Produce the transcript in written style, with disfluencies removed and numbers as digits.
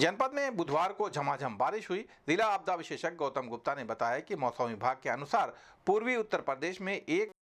जनपद में बुधवार को झमाझम बारिश हुई। जिला आपदा विशेषज्ञ गौतम गुप्ता ने बताया कि मौसम विभाग के अनुसार पूर्वी उत्तर प्रदेश में एक